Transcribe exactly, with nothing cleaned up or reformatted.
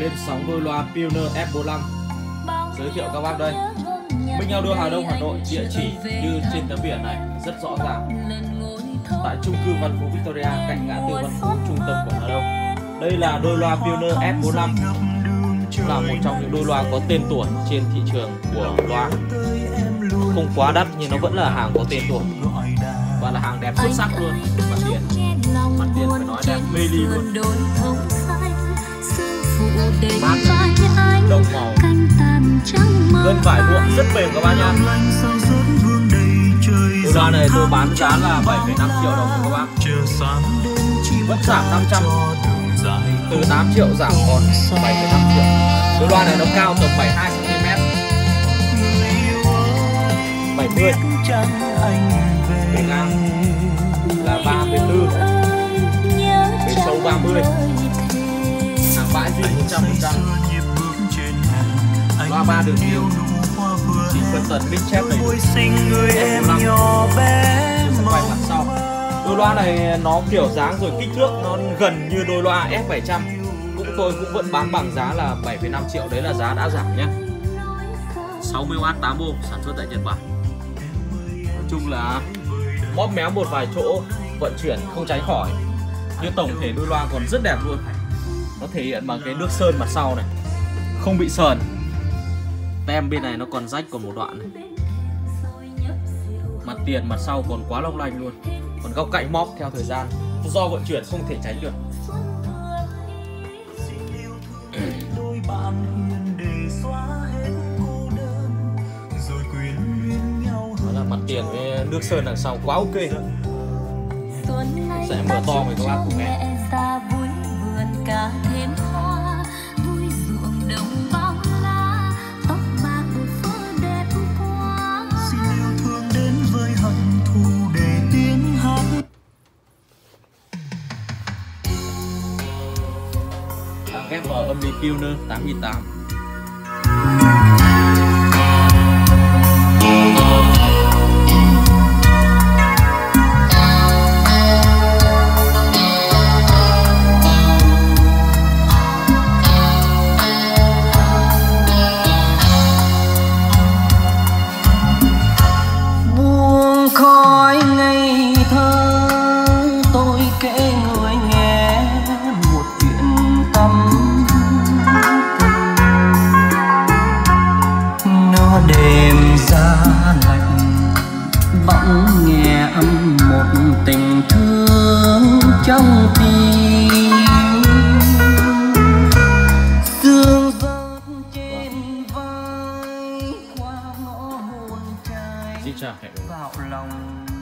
lên sóng đôi loa Pioneer F bốn mươi lăm. Giới thiệu các bác đây, Minh Heo Đưa Hà Đông, Hà Nội, địa chỉ như trên tấm biển này rất rõ ràng, tại chung cư Văn Phú Victoria, cạnh ngã tư Văn Phú, trung tâm của Hà Đông. Đây là đôi loa Pioneer F bốn mươi lăm, là một trong những đôi loa có tên tuổi trên thị trường của loa, không quá đắt nhưng nó vẫn là hàng có tên tuổi và là hàng đẹp xuất sắc luôn. Mặt tiền, mặt tiền phải nói đẹp mê ly luôn, mát đồng màu, gân vải lụa rất mềm các bác nhá. Đôi loa này tôi bán giá là bảy phẩy năm triệu đồng các bác, vẫn giảm năm trăm, từ tám triệu giảm còn bảy phẩy năm triệu. Đôi loa này nó cao tầm bảy mươi hai xăng ti mét, bảy mươi, bề ngang là ba phẩy bốn, bề sâu ba mươi, hàng bãi zin một trăm phần trăm, loa ba đường tiêu, chỉ phân tần mic chép đầy đủ, đẹp lắm. Tôi sẽ quay mặt sau. Đôi loa này nó kiểu dáng rồi kích thước nó gần như đôi loa F bảy trăm, cũng tôi cũng vẫn bán bằng giá là bảy phẩy năm triệu, đấy là giá đã giảm nhé. sáu mươi oát tám ohm, sản xuất tại Nhật Bản. Nói chung là móp méo một vài chỗ, vận chuyển không tránh khỏi, nhưng tổng thể đôi loa còn rất đẹp luôn. Nó thể hiện bằng cái nước sơn mặt sau này, không bị sờn. Tem bên này nó còn rách còn một đoạn này. Mặt tiền mặt sau còn quá long lanh luôn, còn góc cạnh móp theo thời gian do vận chuyển không thể tránh được. Mặt tiền với nước sơn đằng sau quá ok. Sẽ mở to với các bác cùng nghe. Tặng ghép vào âm ly Pioneer tám tám. Bỗng nghe âm một tình thương trong tim. Sương rớt trên vai qua ngõ hồn trái, dạo lòng